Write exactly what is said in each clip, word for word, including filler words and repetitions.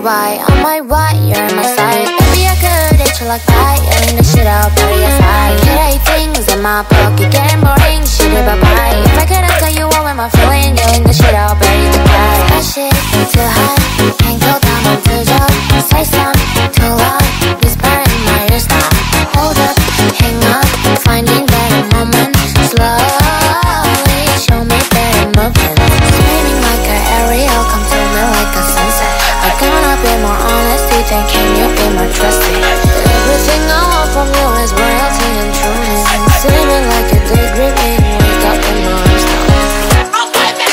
my why, on my why, you're on my side. Baby, I could hit you like that, and the shit I'll bury aside. Get eight things in my pocket, getting boring, shit about mine. If I couldn't tell you all am I feeling, doing the shit I'll bury tonight. That shit too hot, can't go down, I'm too drunk. Say something too loud, whisper in my ear, stop. Hold up, hang up, finding better moment, slowly show me better movement. Screaming like an aerial, come to me like a sunset. I gotta be more honesty, then can you be more trusting? Everything I want from you is royalty and trueness. Screaming like a dead gripping, we got the most. Rock that bitch.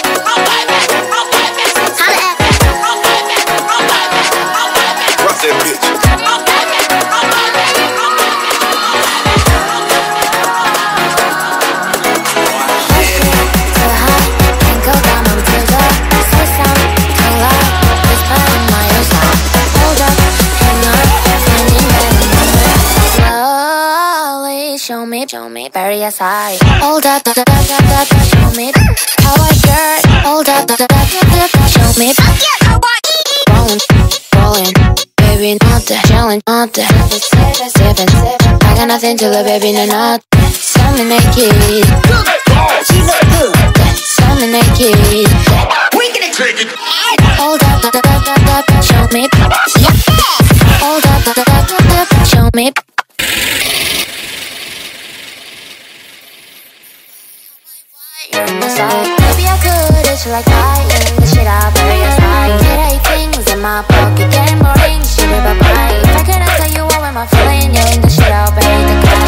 Show me various eyes. Hold up, show me how I get. Hold up, show me how I eat. Rolling, rolling, baby, not that, chilling, not that. Sipping, sipping, sipping. I got nothing to love, baby, no, not that. Something make it. Something make it. We gonna take it. Hold up, show me. Hold up, show me. Maybe I could hit you like that, and the shit I'll bury aside. Get eight things in my pocket, getting boring, shit about mine. If I couldn't tell you all am I feeling, yeah, in the shit I'll bury the guy.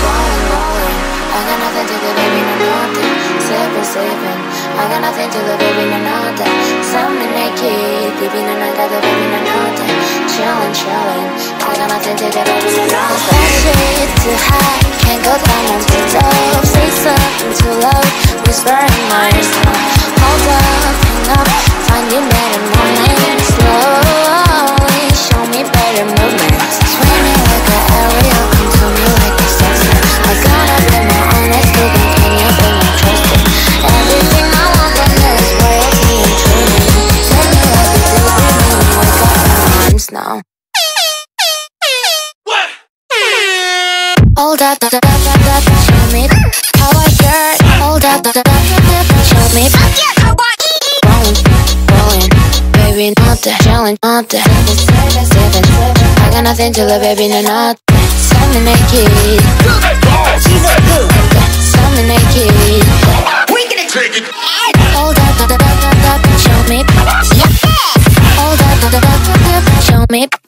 Rolling, rolling, I got nothing to do, baby, no nothing. Sipping, sipping, I got nothing to do, baby, no nothing. Something naked, baby, no nothing, baby, no nothing. Chillin', chillin', I got nothing to do, baby, no nothing. That shit too high, can't go down, I'm too dope. Say something too loud. Whispering my ears, hold up, hang up, finding better moments. Slowly show me better movements. Swimming like an aerial, come to me like a sunset. I gotta be more honest, but can you be more trusted? Everything I want from this world is being true. Take me like a daydream, wake up my arms now. Hold up, show me how I get. Hold up, show me how I eat. Rolling, rolling, baby, not that, chillin', not that. Sippin', sippin', sippin', I got nothing to love, baby, no, not that. Something naked, something naked. We gonna take it. Hold up, show me. Hold up, show me.